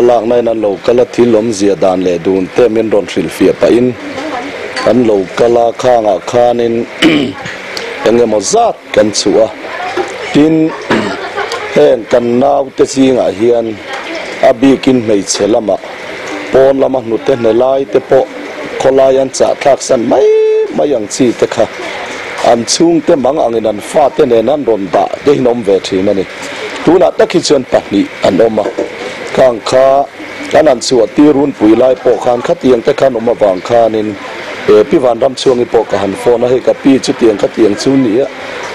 Malak na in an local tilom ziadan le dun temin ron filfia pain. An local kanga kanin yangemozat kan sua. Tin hen kan now tesing a hian abikin made selama. Pon lama nuten a lie te po colayan tax and mayang tea teka. And soon the mang in an fat and an andon da, they nom vetri many. Do not the kitchen patni and oma. Kangka kanan suati run puilai pokan katiang tekan oma bangkanin pivanram suangi pokahan phone he kapi chutiang katiang chunia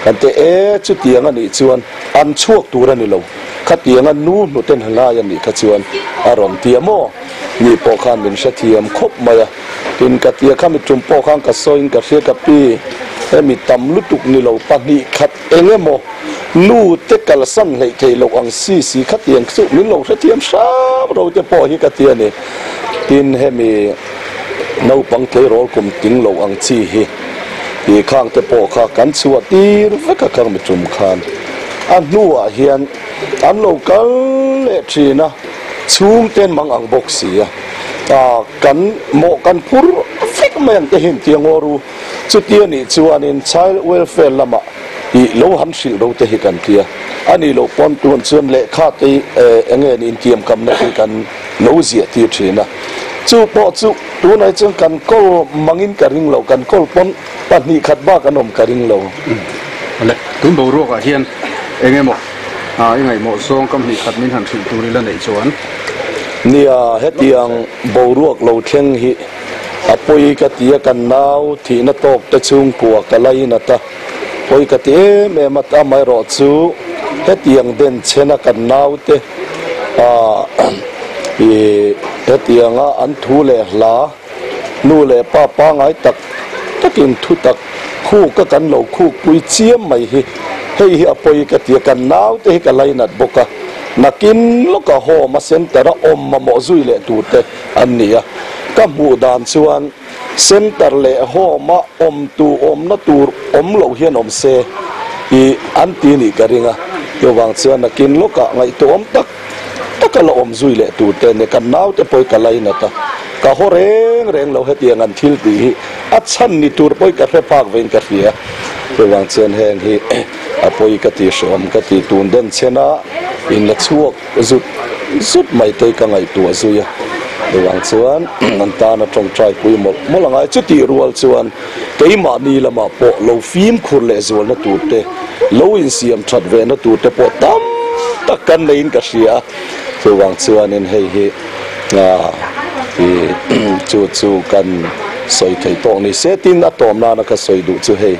kante chutiang ani chuan an chuak turani lo katiang nu nuten halai ani kachuan aron tiamo ni pokan min sathiam khop maya tin katia khami tum pokang ka soin ka se kapi emi tam lutuk ni lo pani khat engemo nu tekal sam lei thei lo ang si si khatiang chu min lo sathiam sa ro te po hi katia ni tin hemi no pang thei rol kum ting lo ang chi hi ti khang te po kha kan chu atir ka kang mi chum khan an nu a hian an lo kal le thina chung ten mang ang boxia kan mo kan pur fik men te hin tiang oru chutiani chuan in child welfare lama I lo ham sil do te hi kan kia ani lo pon tun chun le kha te engen in tiam kam na kan lo zia ti thina chu po chu tu nai chung kan kol mangin ka ring lo kan kol pon pani khat ba kanom ka ring lo ale tun bo ro ka hian engemo a ngai mo song kam hi khat min han thil tu ri la nei chuan nia hetiang bo ruak lo theng hi apoi katia kan nau thina tok ta chung puwa kalai na ta poi katie me mata mai ro chu hetiang den chena kan nau te hetiang an thu le hla nu le pa pa ngai tak takin thu tak khu ka kan lo khu pui chiam mai hi hei hi apoi katia kan nau te kalai nat boka nakin loka ho masen tera om mo zui le tu te ania ka mu dan chuan center le ho ma om tu om na tur om lo hian om se I anti ni karinga yo wang chuan nakin loka ngai to om tak takala om zui le tu te ne kan nau te poi kalai na ta ka ho reng reng lo hetiang an thil ti achan ni tur poi ka phak vein ka fia yo wang chuan heng hi apoi ka ti shom ka ti tun den chena in the chuak zut mai te ka ngai tu azuya wang chuan antana tong trai pui mol molangai chuti rual chuan keima ni lama po lo fim khur le zol na tu te lo in siam that ve na tu te po tam takkan lein ka sia so wang chuan in hei he chu kan soi thei tong ni setin atom na ka soi du chu hei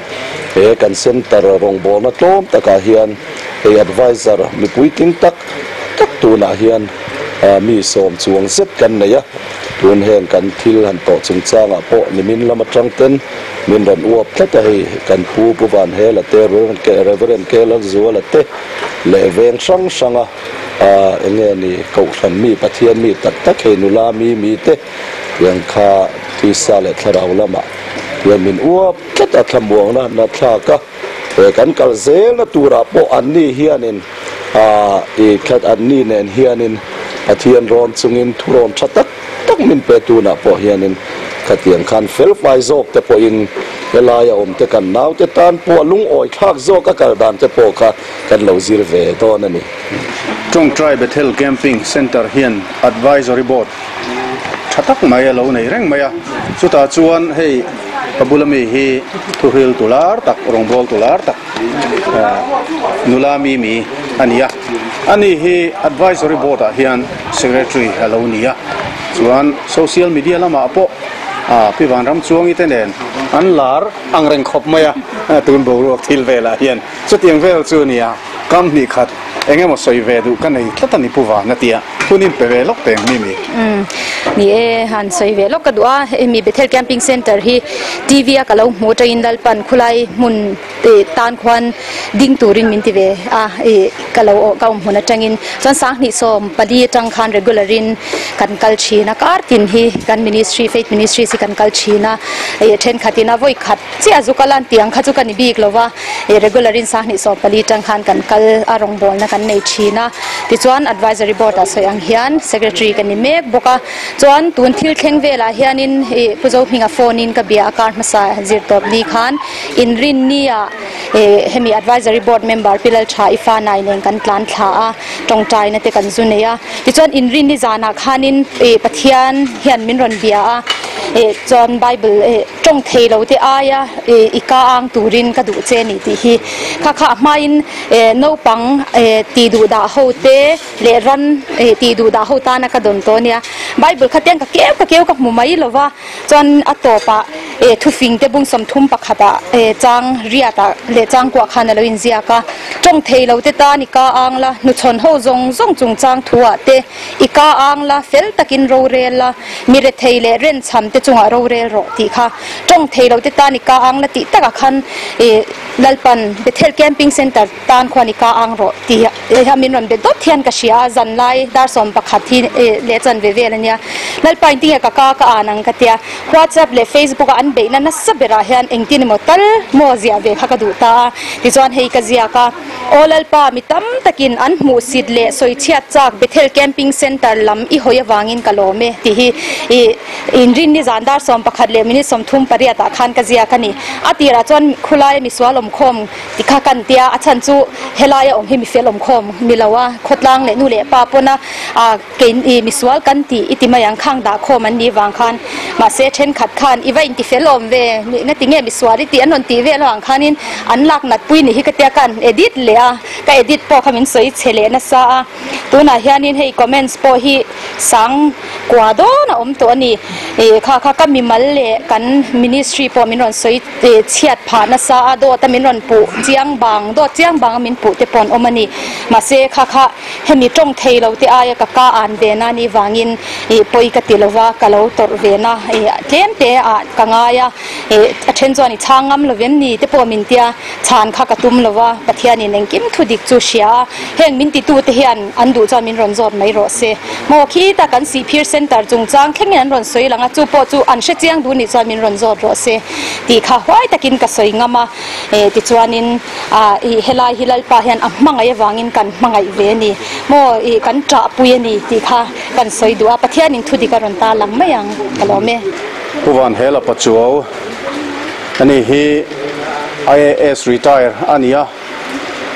he kan center rong bol na tlom taka hian he advisor mi puiting tak tu na hian mi som chuang set kan nei tun hen kan thil han to chungchang a po nimin lama tang ten min ron uap thata hei kan pu van he la te rong ke reverend ke lak zuala te le veng sang sanga enge ni kau than mi pathian mi tak he nula mi te yang kha ti sa le tharau lama yan min uap thata thlamuang na tha ka kan kal zel na tura po anni hianin e khat anni nen hianin athian ron chungin thuron thatak tak min petuna po hianin khatiang khan fel fai zok te po in elaya om te kan nau te tan po lung oi thak zok ka kal dan te po kha kan lo zir ve ton ani Chong Tribe Bethel Camping Center hian advisory board thatak mai lo nei reng maya chuta chuan hei kabulami hi thuhil tular tak rongbol tular tak nulami mi ania ani he advisory board hian secretary halonia chuan social media lama po pi vanram chuangi tenen an lar angreng khop maya tun boruak thil vela hian chutiang vel chu nia kam ni khat engemo soi ve du kanai tlatani puwa natia tunin pevelok peng mi ni han soive lokadua mi Bethel camping center hi TV akalo motor indal pan khulai mun te tan khwan ding turin min tive a kalo kaum hona tangin chan sang ni som pali tang khan regularin kan kalchi na kar tin hi kan ministry faith ministry si kan kalchi na e then khatina voi khat chi azukalan tiang khachukan bi klova regularin sang ni som pali tang khan kan kal arong bol na kan nei china ti chuan advisory board asoyang hian secretary kanimek boka chuan tun thil theng vela hianin e puzo hinga phone in ka bia akar masa zir top ni khan in rin nia e hemi advisory board member pilal tha ifa nai neng kan tlan tha a tongtai na te kan zuneya ti chuan in rin ni jana khanin e pathian hian min ron bia a e chuan bible e tong thelo te aya e ika ang turin ka du che ni ti hi kha kha main e no pang e ti du da ho te le ron e ti du da ho ta na ka don to nia bible khaten ka keu ka mumai lova chon atopa e thufing te bung som thum pakhata e chang riata le chang kwa khana lo inzia ka tong theilo te ta ni ka angla nu chon ho jong jong chung chang thua te ika angla fel takin ro rela mire theile ren cham te chunga ro rel ro ti kha tong theilo te ta ni ka angla ti taka khan e lalpan Bethel camping center tan khwani ka ang ro ti ha min ram de dot thian ka sia jan lai dar som pakhathi le chan ve ve ania lalpai ti ka ka ka anang katia WhatsApp le Facebook an beina na sabera hian engtin motal mozia ve khaka du ta ti chuan hei ka zia ka olal pa mitam takin an mu sit le soichia chak Bethel camping center lam I hoya wangin kalome ti hi inrin ni jandar som pakhat le mini som thum paria ta khan ka zia kani atira chon khulai mi swalom khom ti kha kan tia achan chu helaya om hi mi felom khom milawa khotlang le nu le pa pona a kein e mi swal kan ti itimayang khang da khom an ni wang khan ma se then khat khan iwa in ti felom ve na ti nge mi swari ti anon ti ve lawang khanin an lak nat pui ni hi ka tia kan edit le ka edit po khamin soi chele na sa tuna hianin hei comments po hi sang kwa do na om to ani kha kha ka mi mal le kan ministry po min ron soi chiat pha na sa ado ta min ron pu chiang bang do chiang bang min pu te pon om ani ma se kha kha hemi tong theilo te aya ka ka an ve na ni wangin poi ka tilowa kalo tor ve na tlem te a kangaya attention ni changam lovem ni te po min tia chan kha ka tum lowa pathiani neng kim thudik chu sia heng min ti tu te hian an du cha min ron zot mai ro se mo khi ta kan si pier center Chungchang kheng an ron soi langa chu po chu an she chiang du ni cha min ron zot ro se ti kha hwai takin ka soi ngama ti chuanin a helai hilal pa hian a hmangai wangin kan hmangai ve ni mo kan tra pui ni ti kha kan soi du a pathian in thudi ka ron ta lang mayang kalome puwan hela pachuo ani hi IAS retire ania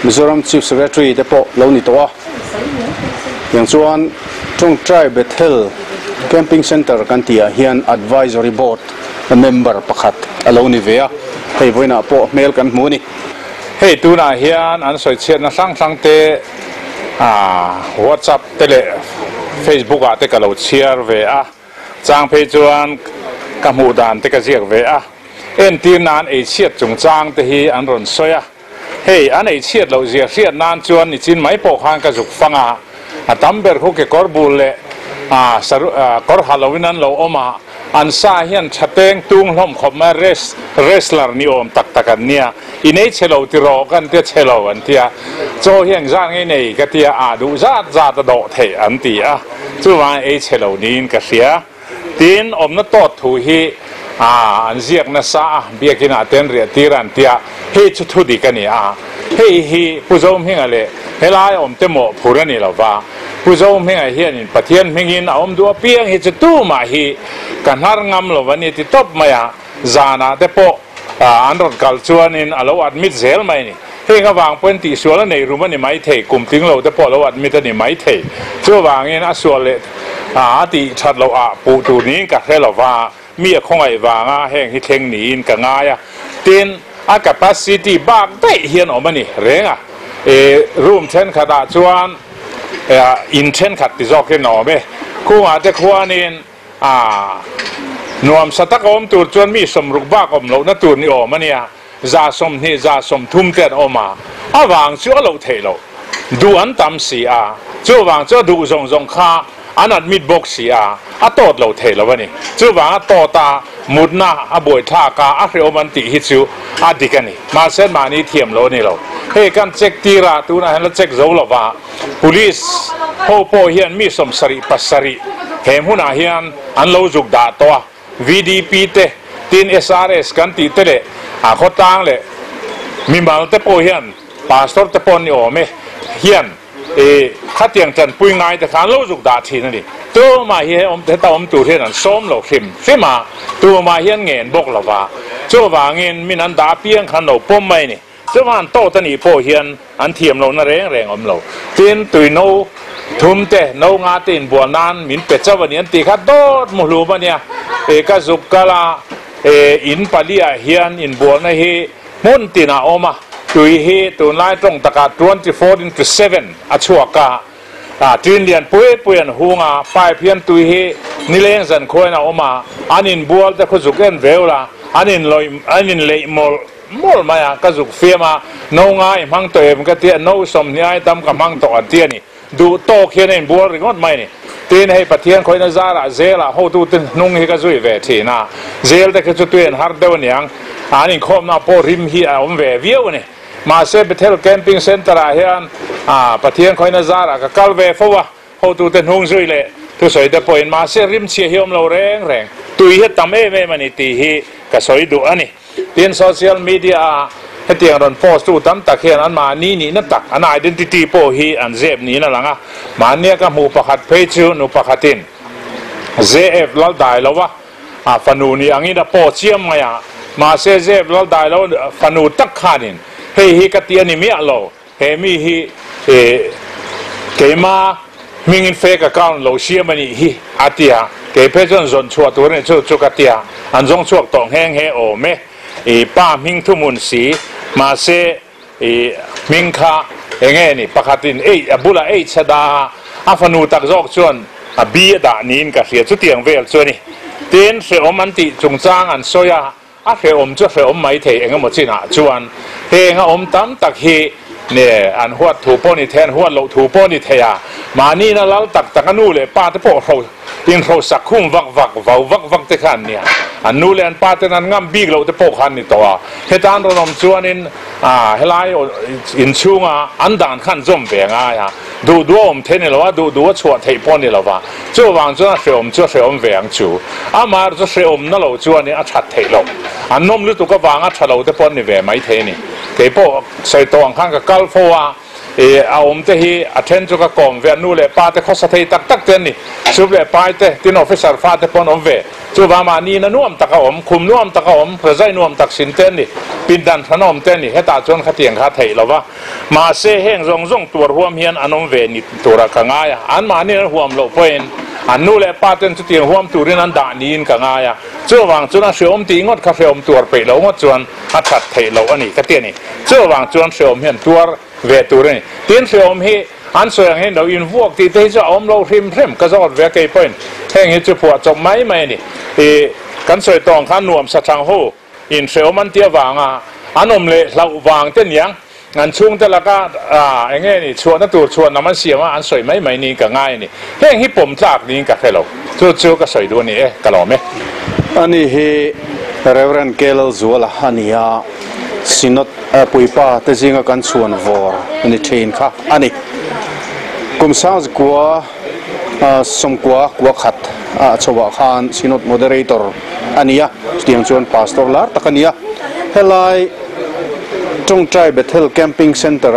Mizoram Chief Secretary Depo Lonitoa Yanzuan Chungchang Bethel Camping Center Kantia Hian Advisory Board a member Pakat Aloni Vea Hey Vina Po Mel Kan Muni Hey Tuna Hian and so it's na sang sang te WhatsApp tele Facebook a te kalo share vea Chang Pei Chuan Kamudan te kaziak vea En Tin Nan a shiat Chungchang te hi and Ron Soya Hey, an a chiat lo zia chiat nan chuan it's in my po hanka zuk fanga a tamber hook a corbule cor Halloween and lo oma and sahian chateng tung hom comma wrestler ni om tak takania in a cello tiro and the cello and tia so hiang zang in a katia adu zat zat dot he and tia to one a cello nin kasia tin om na tot to he an ziak na sa biakin aten retiran tia he chudi kania he he puzom hingale helai om temo purani lova puzom hinga hian in pathian mingin om du apiang he chutu ma hi kanhar ngam lovani ti top maya zana depo andron kalchuan in alo admit zel mai ni he ka wang pen ti suala nei rumani mai thei kumting lo te polo admit ani mai thei chu wangin asuale ti that lo a pu tu ni ka helova mia khong ai wanga heng hi theng ni in ka ngaya tin a capacity bang te hian omani renga room ten khada chuan in ten khat ti jok ke no be ku a te khwan in nuam satak om tur chuan mi somruk ba kom lo na tur ni omania za som ni za som thum ket oma awang chu lo thelo du an tam si a chu wang chu du zong zong kha anat mid box ya atot lo thela wani chuwa tota mudna aboi tha ka akre omanti hichu adikani ma sen mani thiam lo ni lo he kan check tira tu na han check zo lo wa police ho po hian mi som sari pasari he huna hian an lo juk da to vdp te tin srs kan ti te le a khotang le mi mal te po hian pastor te pon ni ome hian Katiang Chan Pui Ngai the Khan Lo Zuk Da Thi Nani. Tu Ma Hi Om Te Ta Om Tu Thi Nan Som Lo Khim. Fima Tu Ma Hi Ngen Bok Lo Va. Chu Va Ngen Min An Da Piang Khan Lo Pom Mai Ni. Chu Va An To Tan Ni Po Hian An Thiam Lo Na Reng Reng Om Lo. Tin Tui No Thum Te No Nga Tin Bua Nan Min Pe Cha Van Yan Ti Kha Dot Mu Lu Ba Nia. Ka Zuk Ka La In Palia Hian In Bua Na Hi Mun Ti Na Oma. Tui Hi Tu Lai Trong Taka 24/7 Achuaka. Tin lian puyen hunga pai pian tui he nileng zan khoina oma anin bual ta khuzuk en veula anin loi anin lei mol maya kazuk fema no ngai mang to em ka tia no som niai tam ka mang to atia ni du to khian en bual ringot mai ni tin hei pathian khoina zara zela ho tu tin nung he ka zui ve thina zel ta khachu tuen har dewniang anin khom na po rim hi a om ve viu ni ma se betel camping center a hian pathian khoina zara ka kalve fowa ho tu ten hung zui le tu soi de poin ma se rim che hiom lo reng tu hi tam me mani ti hi ka soi du ani tin social media hetiang ron post tu tam tak hian an ma ni na tak an identity po hi an zeb ni na langa ma nia ka mu pakhat phe chu nu pakhatin zf lal dai lawa fanu ni angi da po chiam maya ma se zf lal dai law fanu tak khanin hei katia ni mi alo he mi hi keima mingin fake account lo siamani hi atia ke pejon zon chua tu ne chu chukatia anjong chuak tong heng he o me pa ming thumun si ma se mingkha enge ni pakhatin abula sada afanu tak jok chon abi da nin ka hria chu tiang vel choni tin se omanti chungchang an soya a fe om chu fe om mai the engam china chuan he nga om tam tak hi ne an huat thu poni then huat lo thu poni theya ma ni na lal tak takanu le pa te po ho tin ho sak khum vak te khan nia anu le an pa te nan ngam big lo te po khan ni to he tan ron om chuan in helai in chunga an dan khan zom ve nga ya du du om the ne lo du du chua thei poni lo wa chu wang chu fe om veang chu amar chu fe om na lo chuan ni a chat thei lo an nom lu tu ka wanga thalo te pon ni ve mai the ni ke po sai to ang khang kalfoa aom te hi attend chuka kom ve nu le pa te khosa thei tak tak ten ni sub le pai te tin officer fa te pon om ve chu ba ma ni na nuam taka om khum nuam taka om prajai nuam tak sin ten ni pin dan thanom ten ni heta chon khatiang kha thei lawa ma se heng rong tur huam hian anom ve ni tura kanga ya an ma ni huam lo poin anu le pa ten chu tiang huam turin an da ni in kanga ya chu wang chu na shom ti ngot kha feom tur pe lo ngot chuan a that thei lo ani ka te ni chu wang chuan shom hian tur về tuổi này tiến sĩ ông hi anh soi anh đâu in vuông thì thấy cho ông lâu thêm cái giọt về cây pin thế anh chụp phật trong máy mày nè thì cán soi tòng khăn nuông sát trăng hồ in sĩ ông anh tia vàng anh ông lệ lậu vàng tên nhang anh chung tên là cái anh nghe nè chuột nó tụt chuột nằm ăn xiêm anh soi máy mày nè cả ngay nè thế anh hi bấm chặt nè cả thế lâu chú cái soi đuôi nè cái lò mẹ anh hi Reverend Kelly Zuala Hania Sinot puipa te zinga kan chuan vor ani thein kha ani kum sauz kwa som kwa khat chowa khan sinot moderator ania tiang chuan pastor lar takania helai Chungchang Bethel camping center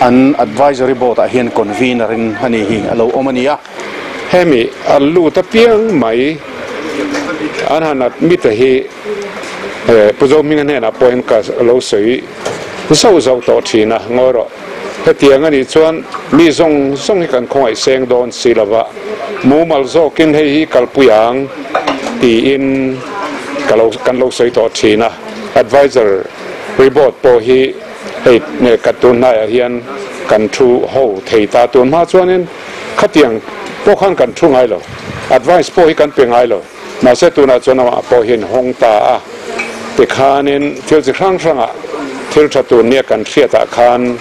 an advisory board a hian convener in hani hi alo omania hemi alu ta piang mai an hanat mi te hi puzo mingan he na poin ka lo sei so so to thina ngoro hetiang ani chuan mi zong kan khoi seng don silava mu mal zo kin hei kalpuyang ti in kalo kan lo sei to thina advisor report po hi hei ne katun na hian kan thu ho theita tun ma chuan in khatiang po khan kan thu ngai lo advice po hi kan pe ngai lo ma se tu na chuan ma po hin hong ta the Khanin Til Shanghanga Til Chatu near Kan Fiat Khan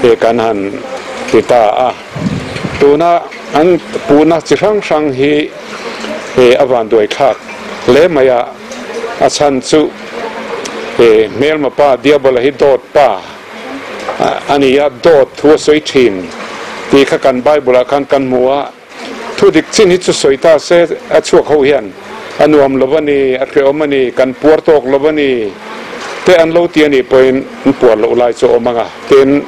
Kanhan Kita Tuna an puna chirang sang hi avan doi khak le maya achan chu mel ma pa diabol hi dot pa ani ya dot thu soi thin ti kha kan bible kan muwa thu dik chin hi chu soita se achuak ho hian anuam lobani akreomani kan puartok lobani te an lo ti ani point puar lo lai cho omanga ten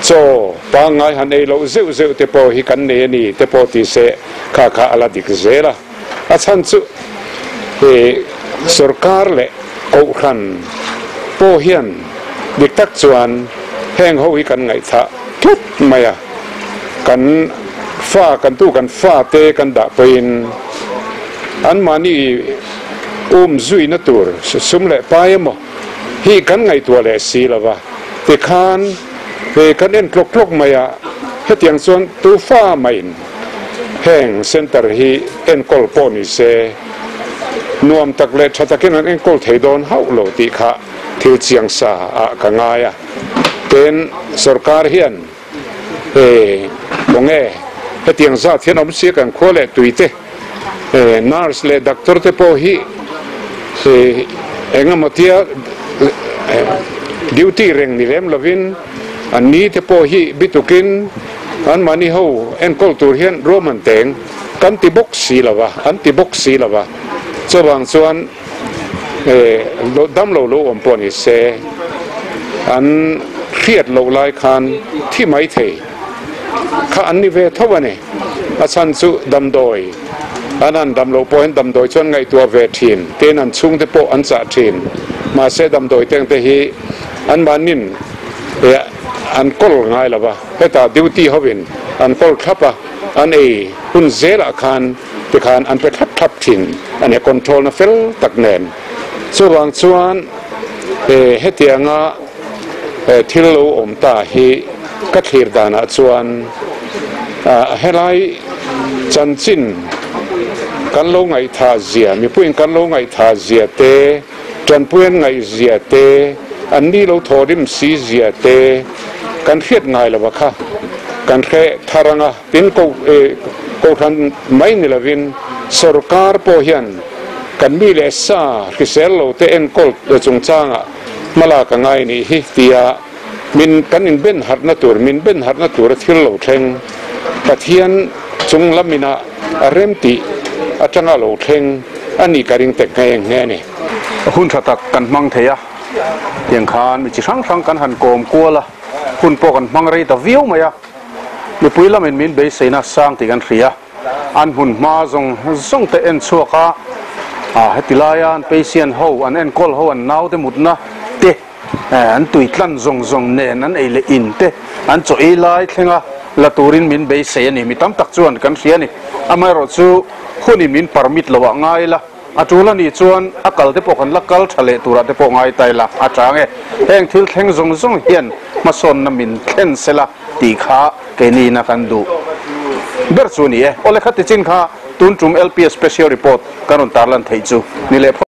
so pangai hanei lo zeu zeu te po hi kan ne ni te po ti se kha kha ala dik zela achan chu sarkar le ko khan po hian dik tak chuan heng ho hi kan ngai tha tut maya kan fa kan tu kan fa te kan da pein an mani zui natur sum le paemo hi kan ngai tu le silava te khan ve kan en klok klok maya hetiang chon tu fa main heng center hi en kol poni se nuam tak le thatakin an en kol theidon haulo ti kha thil chiang sa a kangaya ten sarkar hian bonge hetiang za thenom se kan khole tuite nurse le doctor te po hi se engamatia duty reng ni lem lovin ani te po hi bitukin an mani ho en kultur hian roman teng kan ti boxi lawa anti boxi lawa chawang chuan dam lo lo om poni se an khiat lo lai khan thi mai the kha an ni ve thawane achan chu dam doi anan dam lo point dam doi chuan ngai tua ve thin ten an chung te po an cha thin ma se dam doi teng te hi an manin an kol ngai lava heta duty hovin an kol khapa an ei hun zela khan te khan an pe thap thap thin an e control na fel tak nen chuwang chuan hetianga thilo om ta hi ka thlir dana chuan helai chanchin kan lo ngai tha zia mi puin kan lo ngai tha zia te tran puen ngai zia te an ni lo thorim si zia te kan khiet ngai lawa kha kan khe tharanga tin ko khan mai ni lovin sarkar po hian kan mi le sa kiselo te en kol chungchang mala ka ngai ni hi tia min kan in ben har na tur min ben har na tur thil lo theng pathian chung lamina aremti atanga lo theng ani karing tek ngai nge ni hun thatak kan mang theya yang khan mi chi sang sang kan han kom kola hun po kan mang rei ta viu maya mi puila men min be seina sang ti kan ria an hun ma zong te en chuaka a hetilaya an patient ho an en kol ho an nau te mutna te an tuitlan zong ne nan ele in te an cho elai thlenga laturin min be se ni mitam tak chuan kan ria ni amaro chu khuni min permit lawa ngai la atula ni chuan akal te pokhan lakal thale tura te po ngai taila atrange heng thil theng zong hian mason na min thlen sela ti kha keni na kan du ber chu ni e ole kha te chin kha tun tum LPS special report karon tarlan thei chu ni le